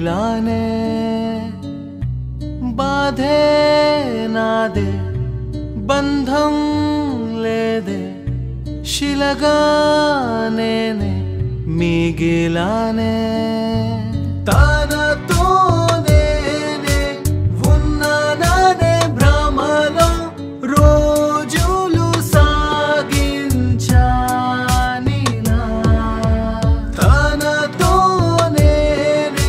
खिलाने बाधे ना दे, बंधम ले दे शिलगाने ने मिगिलाने। ताना तोने ने वुन्नाना ने ब्रह्मलो रोजुलु सागिंचानिला। ताना तोने ने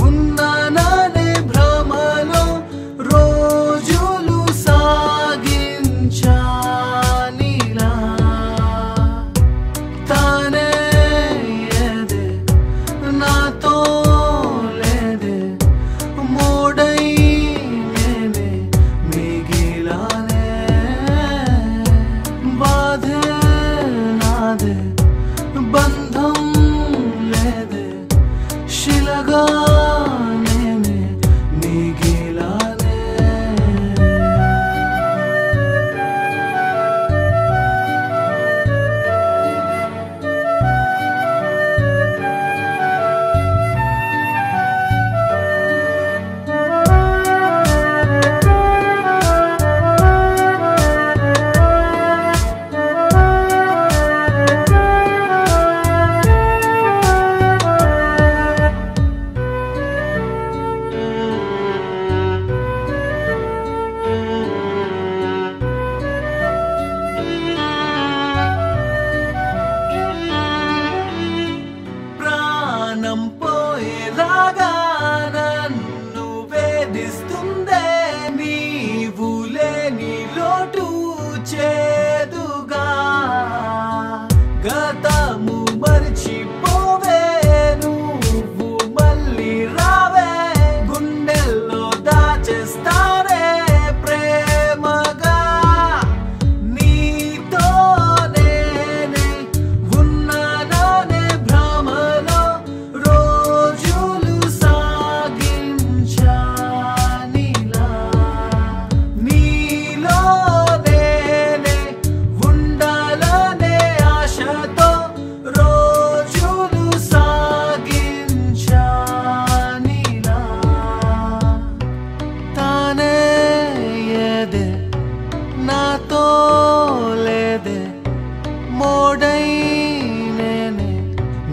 वुन्नाना ने ब्रह्मलो रोजुलु सागिंचानिला। ताने बंधम ले दे शिलगाने में निगिलाने।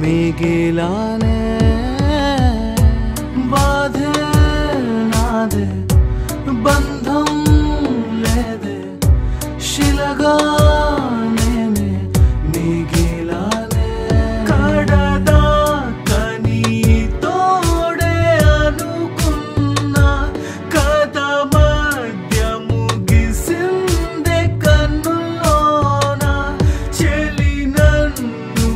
मिगिलाने बाधे ना दे, बंधम ले दे शिलगाने में मिगिलाने। कड़दा कनी तोड़े अनुकुन्ना कदा मध्यमु गिसिंदे कन्नुलोना चेली नन्नु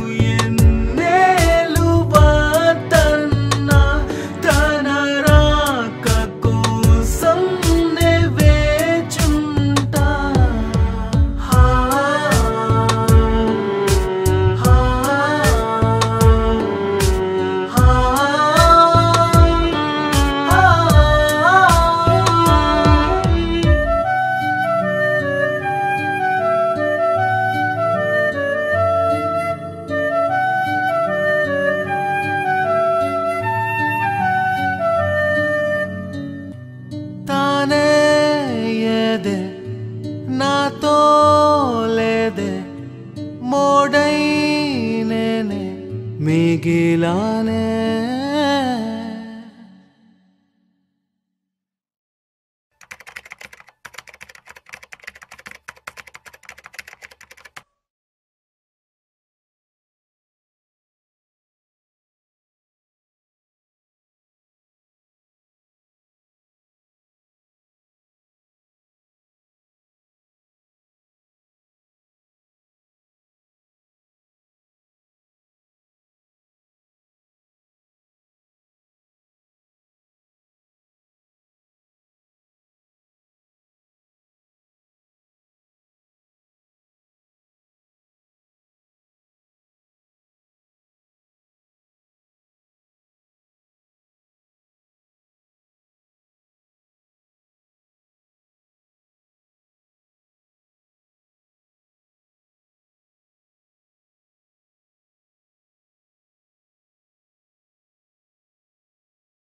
ना तो ले दे मोड़ने मिगिलाने।